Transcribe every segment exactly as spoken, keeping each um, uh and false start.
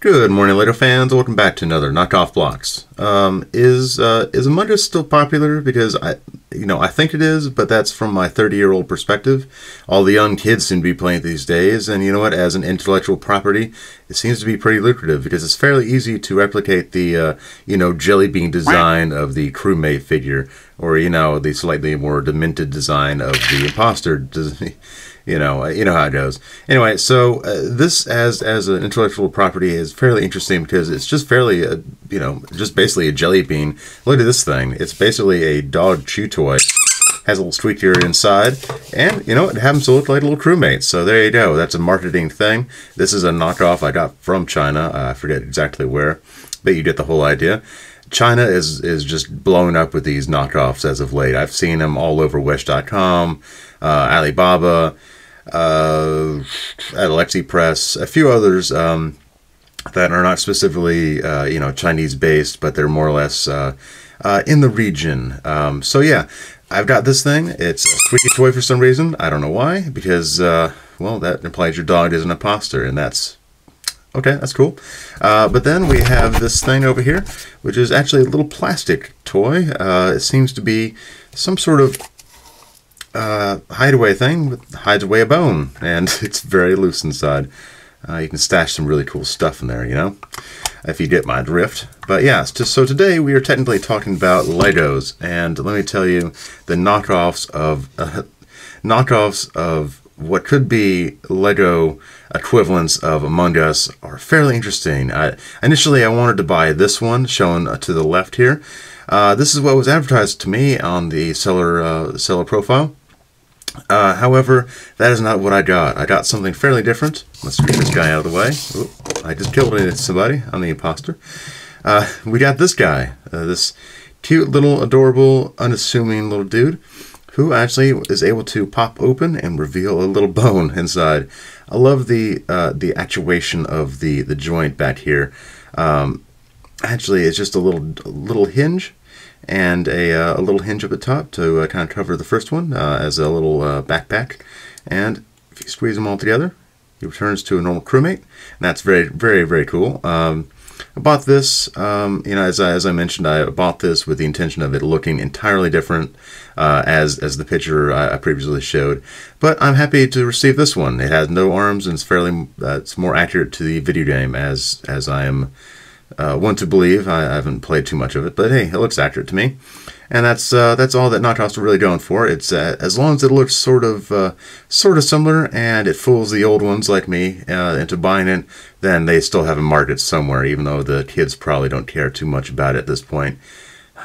Good morning, Lego fans. Welcome back to another knockoff blocks. Um, is uh, is Among Us still popular? Because I, you know, I think it is, but that's from my thirty-year-old perspective. All the young kids seem to be playing it these days, and you know what? As an intellectual property, it seems to be pretty lucrative because it's fairly easy to replicate the, uh, you know, jelly bean design of the crewmate figure, or you know, the slightly more demented design of the imposter. Does You know, you know how it goes. Anyway, so uh, this as as an intellectual property is fairly interesting because it's just fairly, a, you know, just basically a jelly bean. Look at this thing. It's basically a dog chew toy. Has a little squeak here inside, and you know it happens to look like little crewmates. So there you go. That's a marketing thing. This is a knockoff I got from China. Uh, I forget exactly where, but you get the whole idea. China is is just blowing up with these knockoffs as of late. I've seen them all over Wish dot com, uh, Alibaba, uh, at AliExpress, a few others um, that are not specifically uh, you know Chinese based, but they're more or less uh, uh, in the region. Um, so yeah, I've got this thing. It's a squeaky toy for some reason. I don't know why, because uh, well, that implies your dog is an imposter, and that's. Okay, that's cool. Uh, but then we have this thing over here, which is actually a little plastic toy. Uh, it seems to be some sort of uh, hideaway thing that hides away a bone, and it's very loose inside. Uh, you can stash some really cool stuff in there, you know, if you get my drift. But yeah, just, so today we are technically talking about Legos, and let me tell you the knockoffs of uh, knockoffs of. What could be Lego equivalents of Among Us are fairly interesting. I, initially, I wanted to buy this one, shown to the left here. Uh, this is what was advertised to me on the seller uh, seller profile. Uh, however, that is not what I got. I got something fairly different. Let's get this guy out of the way. Oop, I just killed somebody. I'm the imposter. Uh, we got this guy, uh, this cute little adorable, unassuming little dude, who actually is able to pop open and reveal a little bone inside. I love the uh, the actuation of the the joint back here. Um, actually, it's just a little a little hinge and a, uh, a little hinge up at top to uh, kind of cover the first one uh, as a little uh, backpack. And if you squeeze them all together, he returns to a normal crewmate, and that's very very very cool. Um, I bought this, um, you know, as I, as I mentioned, I bought this with the intention of it looking entirely different uh, as as the picture I, I previously showed. But I'm happy to receive this one. It has no arms, and it's fairly uh, it's more accurate to the video game as as I am uh, want to believe. I, I haven't played too much of it, but hey, it looks accurate to me. And that's uh, that's all that knockoffs are really going for. It's uh, as long as it looks sort of uh, sort of similar and it fools the old ones like me uh, into buying it, then they still have a market somewhere, even though the kids probably don't care too much about it at this point.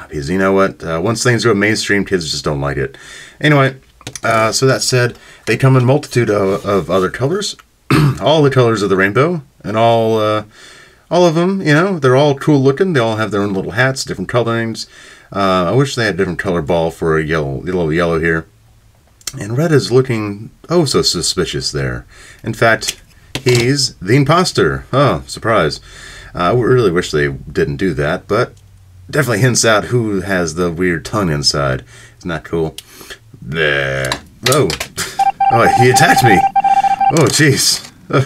Because you know what, uh, once things go mainstream, kids just don't like it. Anyway, uh, so that said, they come in a multitude of, of other colors, all the colors of the rainbow, and all uh, all of them. You know, they're all cool looking. They all have their own little hats, different colorings. Uh, I wish they had a different color ball for a yellow, yellow, yellow here. And red is looking oh so suspicious there. In fact, he's the imposter. Oh, surprise. I uh, really wish they didn't do that, but definitely hints out who has the weird tongue inside. It's not cool. Bleh. Oh, oh, he attacked me. Oh, jeez. Uh,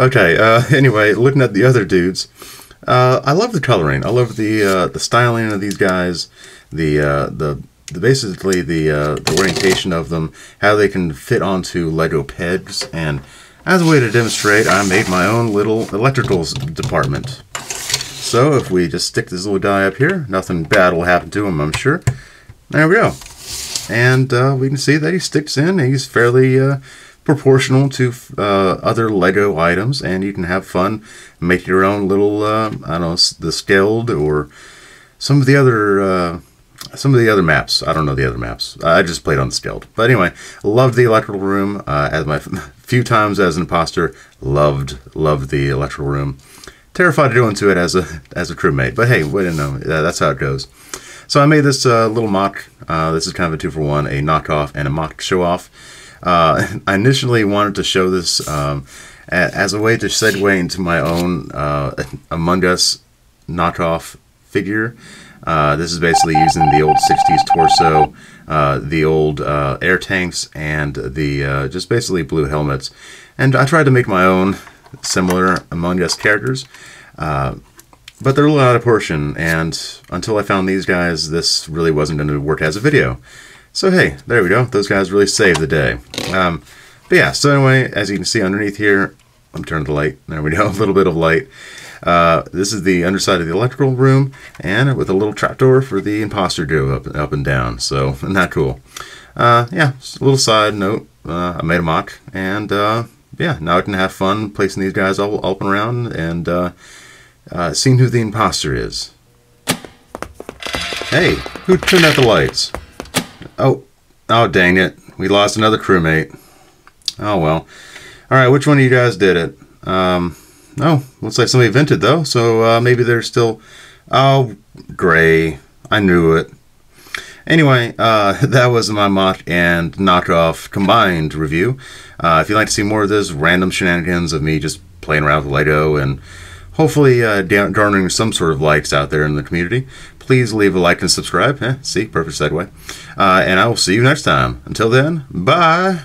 okay, uh, anyway, looking at the other dudes. Uh, I love the coloring. I love the uh, the styling of these guys, the uh, the, the basically the uh, the orientation of them, how they can fit onto Lego pegs, and as a way to demonstrate, I made my own little electricals department. So if we just stick this little guy up here, nothing bad will happen to him, I'm sure. There we go, and uh, we can see that he sticks in. He's fairly. Uh, proportional to uh, other Lego items, and you can have fun, make your own little, uh, I don't know, the Skeld or some of the other, uh, some of the other maps. I don't know the other maps. I just played on the Skeld. But anyway, loved the electrical room. Uh, as my few times as an imposter, loved, loved the electrical room. Terrified to go into it as a as a crewmate, but hey, wait a minute, that's how it goes. So I made this uh, little mock. Uh, this is kind of a two for one, a knockoff and a mock show off. Uh, I initially wanted to show this um, as a way to segue into my own uh, Among Us knockoff figure. Uh, this is basically using the old sixties torso uh, the old uh, air tanks and the uh, just basically blue helmets. And I tried to make my own similar Among Us characters, uh, but they're a little out of portion, and until I found these guys, this really wasn't going to work as a video. So hey, there we go. Those guys really saved the day. Um, but yeah, so anyway, as you can see underneath here, I'm turning the light. There we go, a little bit of light. Uh, this is the underside of the electrical room, and with a little trapdoor for the imposter duo up, up and down. So, isn't that cool? Uh, yeah, just a little side note. Uh, I made a mock, and uh, yeah, now I can have fun placing these guys all up and around and uh, uh, seeing who the imposter is. Hey, who turned out the lights? Oh, oh, dang it. We lost another crewmate. Oh, well. Alright, which one of you guys did it? Um, oh, looks like somebody vented, though, so uh, maybe they're still... Oh, gray. I knew it. Anyway, uh, that was my mock and knockoff combined review. Uh, if you'd like to see more of those random shenanigans of me just playing around with Lego and hopefully uh, garnering some sort of likes out there in the community, please leave a like and subscribe. Eh, see, perfect segue. Uh, and I will see you next time. Until then, bye!